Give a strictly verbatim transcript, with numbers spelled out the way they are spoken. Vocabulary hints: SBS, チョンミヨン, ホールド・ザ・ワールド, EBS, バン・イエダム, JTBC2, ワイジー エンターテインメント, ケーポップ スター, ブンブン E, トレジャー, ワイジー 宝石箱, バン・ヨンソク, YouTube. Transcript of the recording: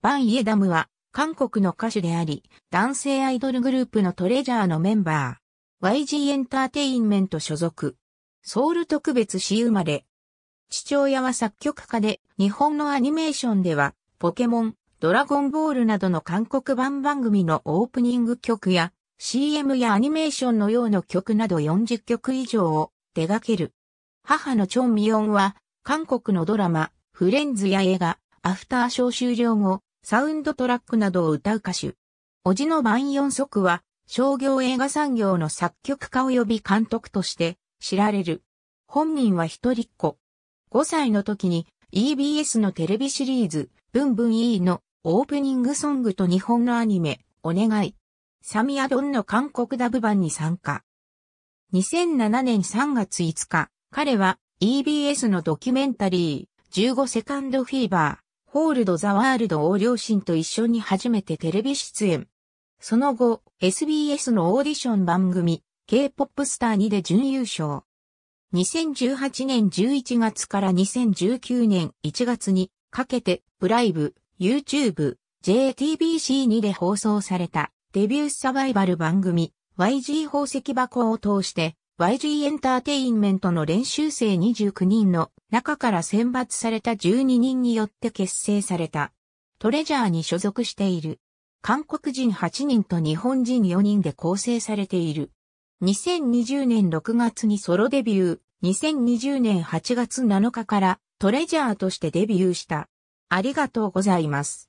バン・イエダムは韓国の歌手であり、男性アイドルグループのトレジャーのメンバー。ワイジー エンターテインメント所属。ソウル特別市生まれ。父親は作曲家で、日本のアニメーションでは、ポケモン、ドラゴンボールなどの韓国版番組のオープニング曲や、シーエム やアニメーションのような曲などよんじゅっきょく以上を手掛ける。母のチョンミヨンは、韓国のドラマ、フレンズや映画、アフターショー終了後、サウンドトラックなどを歌う歌手。叔父のバン・ヨンソクは、商業映画産業の作曲家及び監督として知られる。本人は一人っ子。ごさいの時に イービーエス のテレビシリーズ、ブンブン E のオープニングソングと日本のアニメ、お願い。サミアドンの韓国ダブ版に参加。にせんななねんさんがついつか、彼は イービーエス のドキュメンタリー、じゅうごセカンドフィーバー。ホールド・ザ・ワールドを両親と一緒に初めてテレビ出演。その後、エスビーエス のオーディション番組、ケーポップ スターにで準優勝。にせんじゅうはちねんじゅういちがつからにせんじゅうきゅうねんいちがつにかけて、ブライブ、YouTube、ジェイティービーシーツー で放送されたデビューサバイバル番組、ワイジー 宝石箱を通して、ワイジー エンターテインメントの練習生にじゅうきゅうにんの中から選抜されたじゅうににんによって結成された。トレジャーに所属している。韓国人はちにんと日本人よにんで構成されている。にせんにじゅうねんろくがつにソロデビュー。にせんにじゅうねんはちがつなのかからトレジャーとしてデビューした。ありがとうございます。